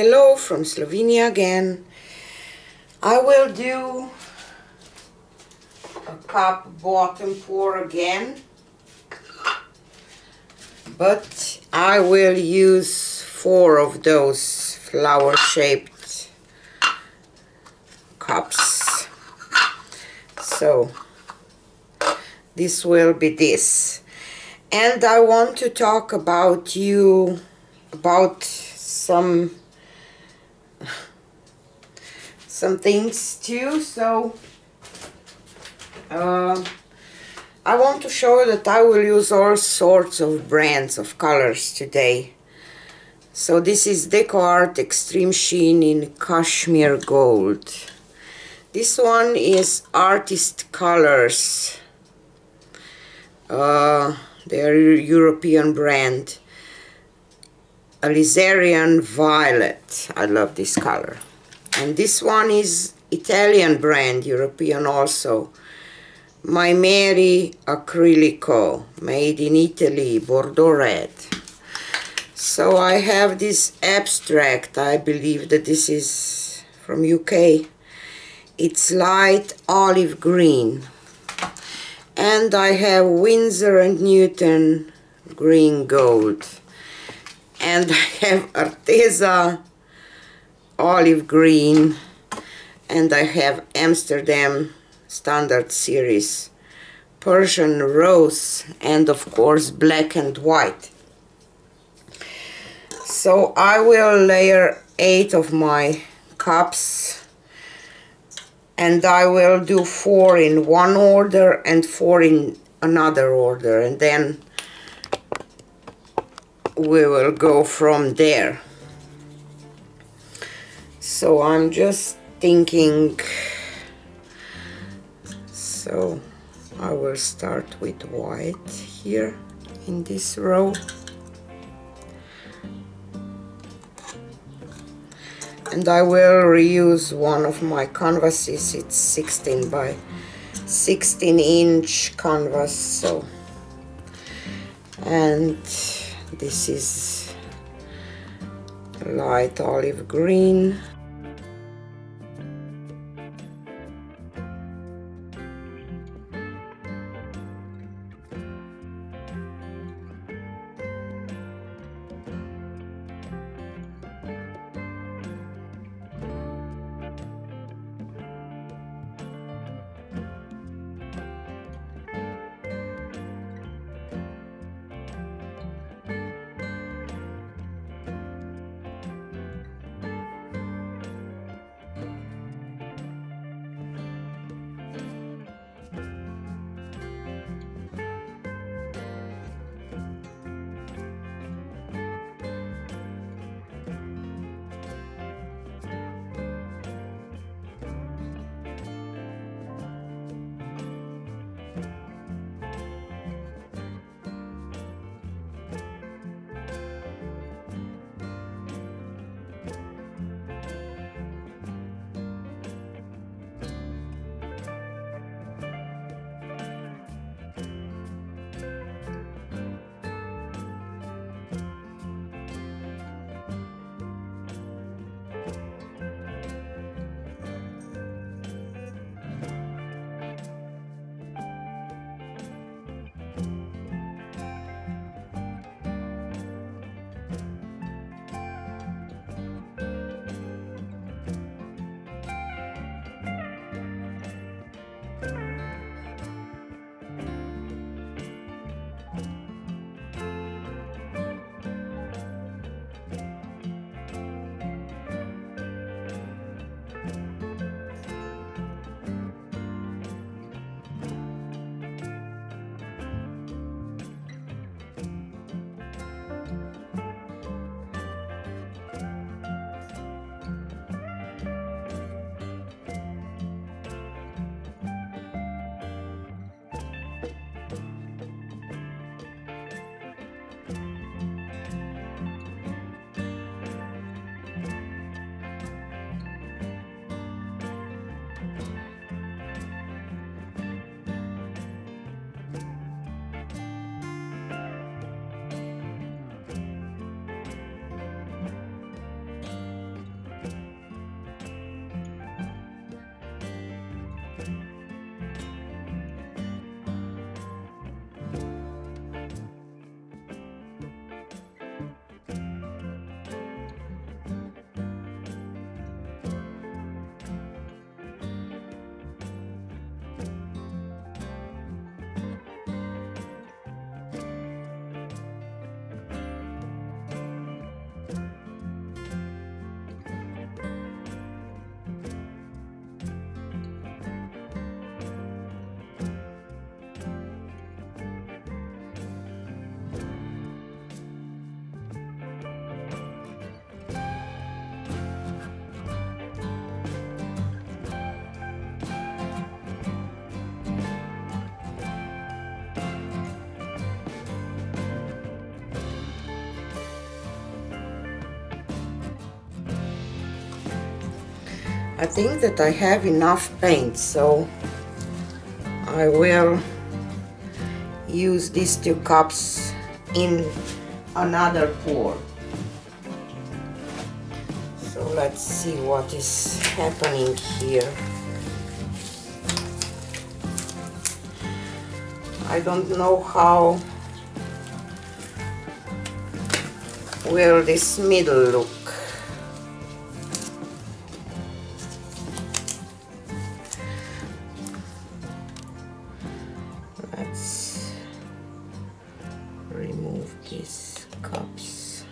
Hello from Slovenia again. I will do a cup bottom pour again, but I will use 4 of those flower shaped cups. So this will be this. And I want to talk about some things too. So I want to show that I will use all sorts of brands of colors today. So this is DecoArt Extreme Sheen in Kashmir Gold. This one is Artist Colors. They're a European brand. Alizarin Violet. I love this color. And this one is Italian brand, European also. My Mary Acrylico, made in Italy, Bordeaux Red. So I have this abstract, I believe that this is from UK. It's light olive green. And I have Winsor & Newton green gold. And I have Arteza olive green, and I have Amsterdam standard series Persian rose, and of course black and white. So I will layer 8 of my cups, and I will do 4 in one order and 4 in another order, and then we will go from there. So I'm just thinking, so I will start with white here in this row, and I will reuse one of my canvases. It's 16 by 16 inch canvas. So, and this is light olive green. I think that I have enough paint, so I will use these 2 cups in another pour. So let's see what is happening here. I don't know how will this middle look. Let's remove these cups.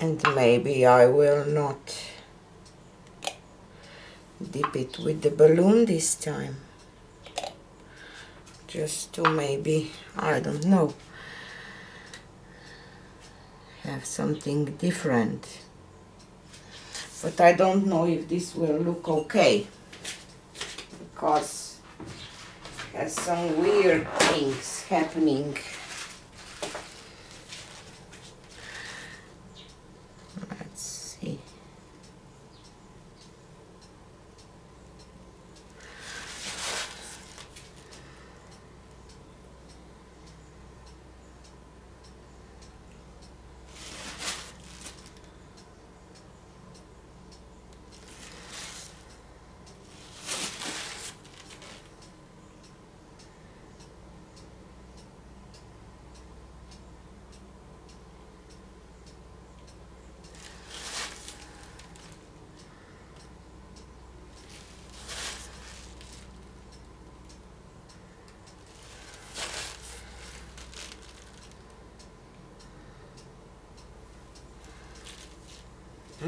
And maybe I will not dip it with the balloon this time, just to maybe, I don't know, have something different. But I don't know if this will look okay, because there's some weird things happening.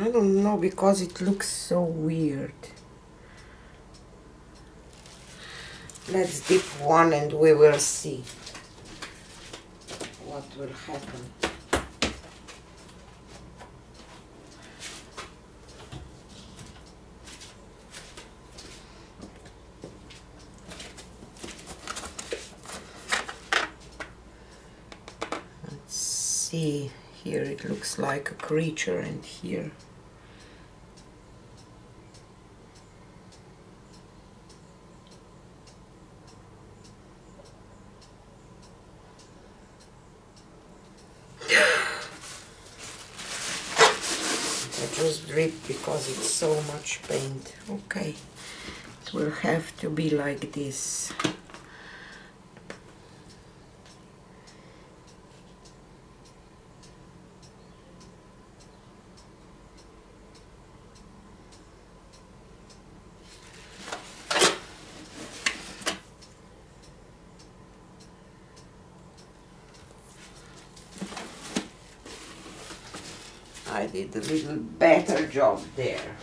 I don't know, because it looks so weird. Let's dip one and we will see what will happen. Let's see, here it looks like a creature, and here because it's so much paint. Okay, it will have to be like this. I did a little better job there.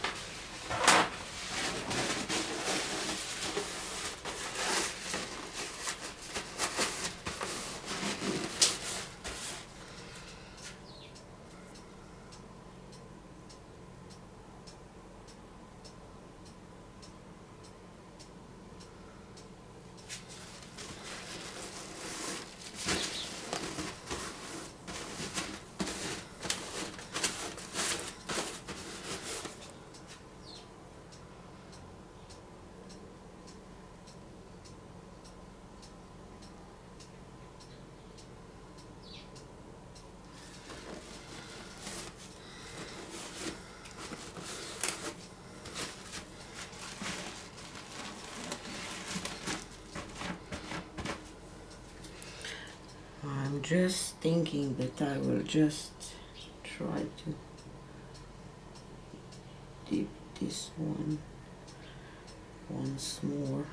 Just thinking that I will just try to dip this one once more.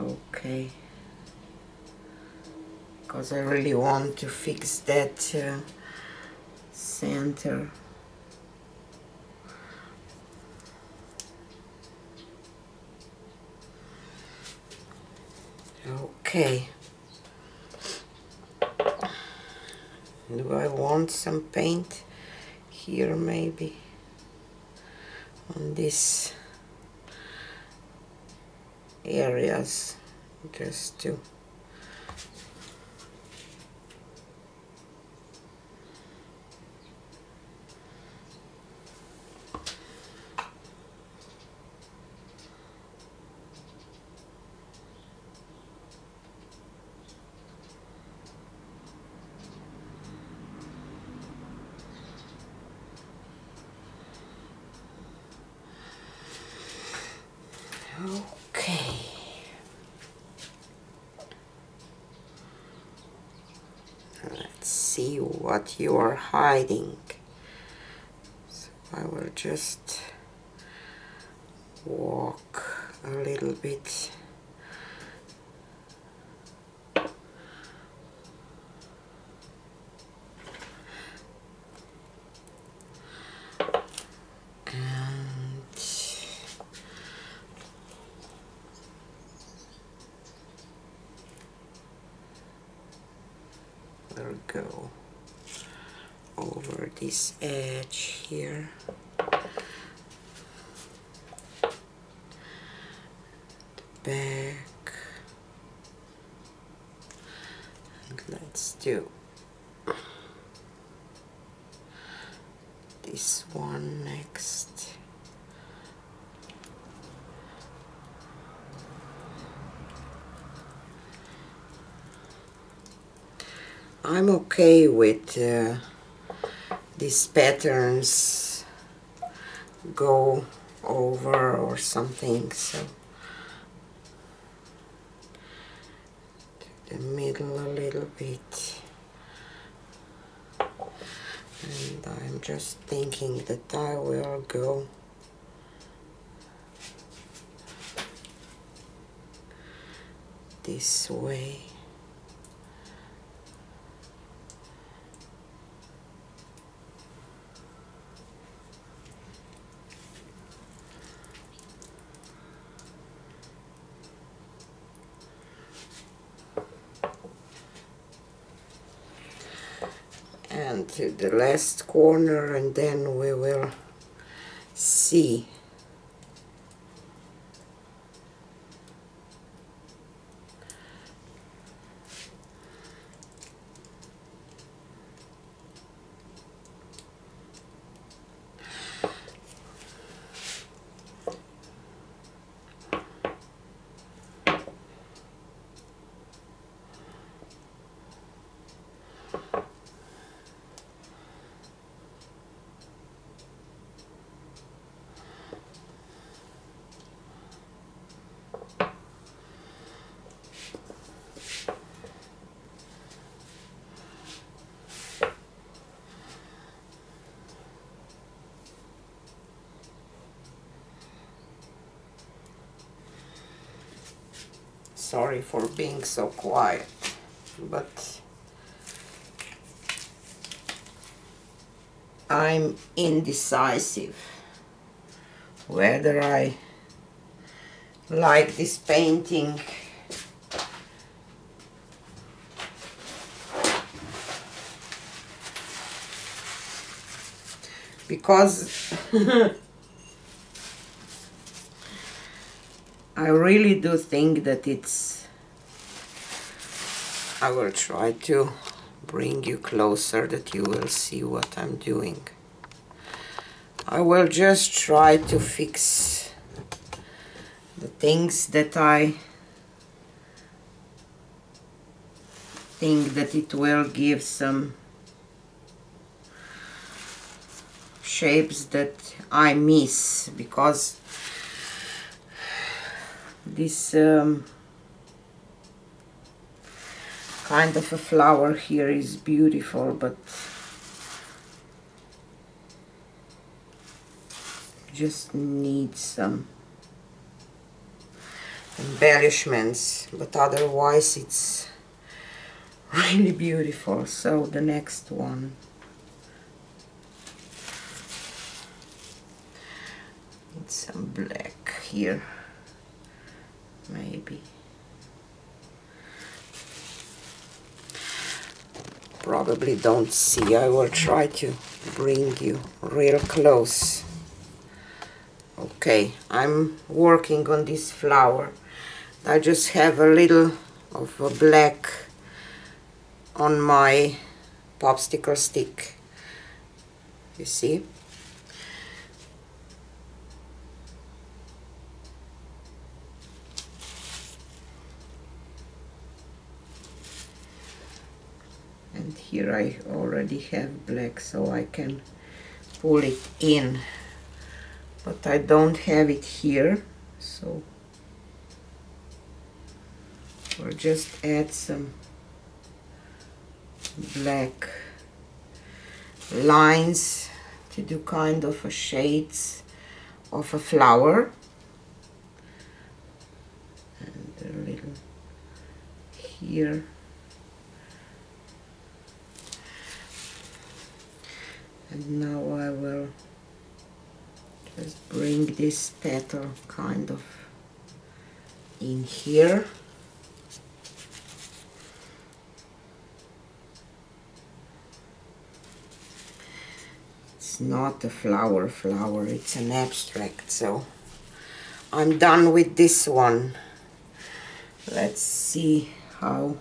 Okay, because I really want to fix that center. Okay, do I want some paint here, maybe on these areas, just to see what you are hiding. So I will just walk a little bit. Go over this edge here. The back. And let's do this one next. I'm okay with these patterns go over or something, so to the middle a little bit. And I'm just thinking that I will go this way. To the last corner, and then we will see . Sorry for being so quiet, but I'm indecisive whether I like this painting because I really do think that it's... I will try to bring you closer that you will see what I'm doing. I will just try to fix the things that I think that it will give some shapes that I miss, because this kind of a flower here is beautiful, but just needs some embellishments, but otherwise it's really beautiful. So the next one, need some black here. Maybe. Probably don't see. I will try to bring you real close. Okay, I'm working on this flower. I just have a little of a black on my popsicle stick. You see? Here I already have black, so I can pull it in, but I don't have it here, so we'll just add some black lines to do kind of a shades of a flower, and a little here. And now I will just bring this petal kind of in here. It's not a flower, it's an abstract, so I'm done with this one. Let's see how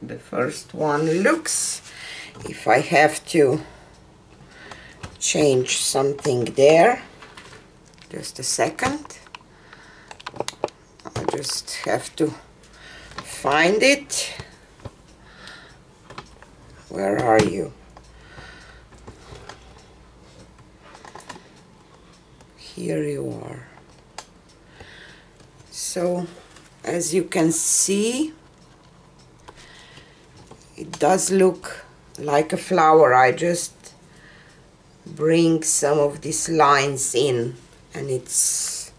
the first one looks, if I have to change something there. Just a second, I just have to find it. Where are you? Here you are. So as you can see, it does look like a flower. I just bring some of these lines in, and it's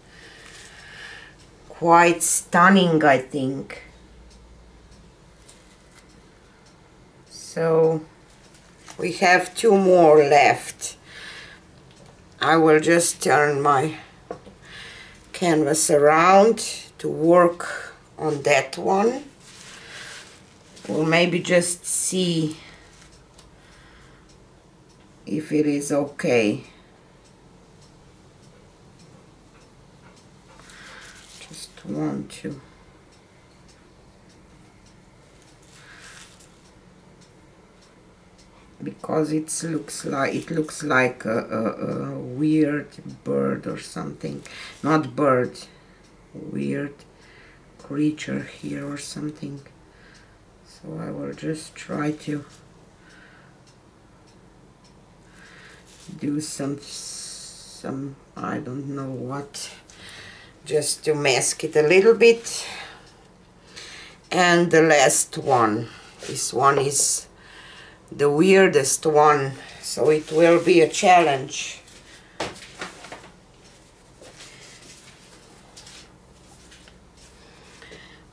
quite stunning, I think. So we have two more left. I will just turn my canvas around to work on that one. Or maybe just see if it is okay. Just want to because it looks like a weird bird or something. Not bird, weird creature here or something. So I will just try to do some I don't know what, just to mask it a little bit. And the last one, this one is the weirdest one, so it will be a challenge.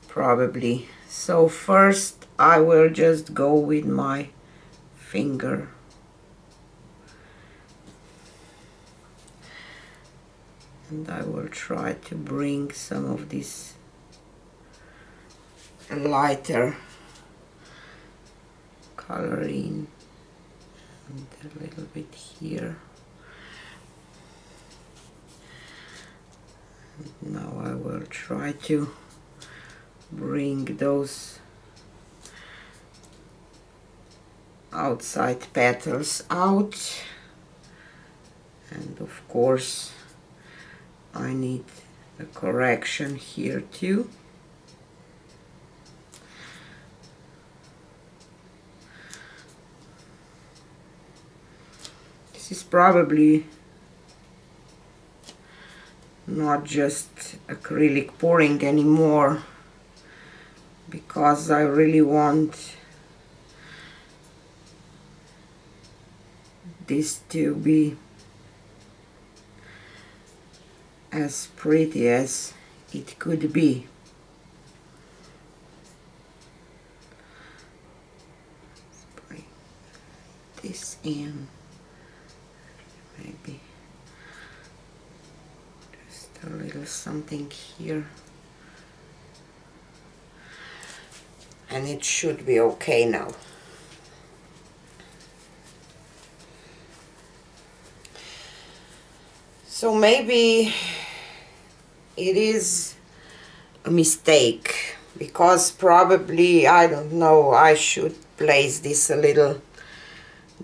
Probably. So first I will just go with my finger. And I will try to bring some of this lighter color in. And a little bit here. And now I will try to bring those outside petals out, and of course I need a correction here too. This is probably not just acrylic pouring anymore, because I really want this to be as pretty as it could be. Let's bring this in, maybe just a little something here, and it should be okay now. So maybe it is a mistake, because probably, I don't know, I should place this a little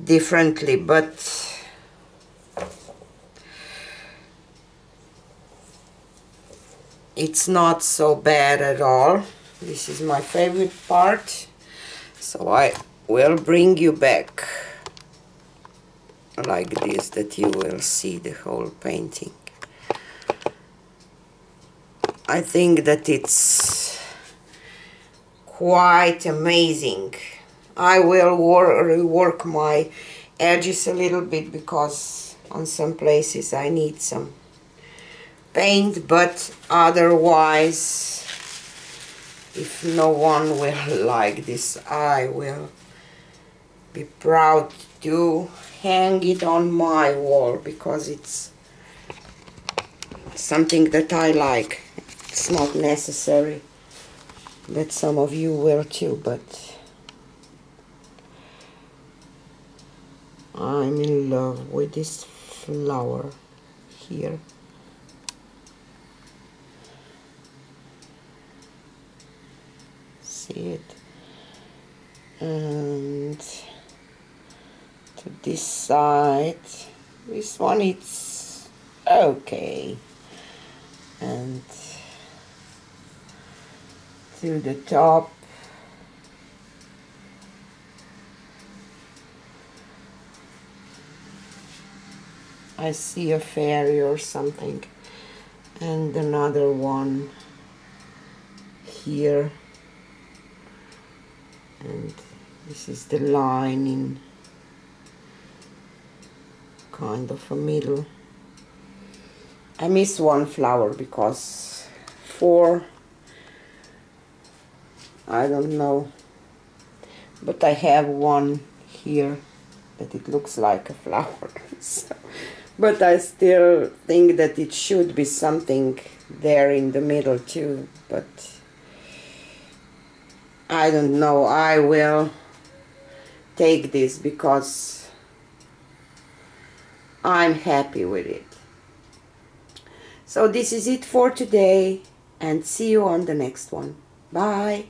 differently, but it's not so bad at all. This is my favorite part, so I will bring you back like this, that you will see the whole painting. I think that it's quite amazing. I will rework my edges a little bit because on some places I need some paint, but otherwise, if no one will like this, I will be proud to hang it on my wall because it's something that I like. It's not necessary that some of you will too, but I'm in love with this flower here. See it? And to this side, this one it's okay. And to the top, I see a fairy or something, and another one here, and this is the line in kind of a middle. I miss one flower because four, I don't know, but I have one here that it looks like a flower. So, but I still think that it should be something there in the middle too, but I don't know. I will take this because I'm happy with it. So this is it for today, and see you on the next one. Bye!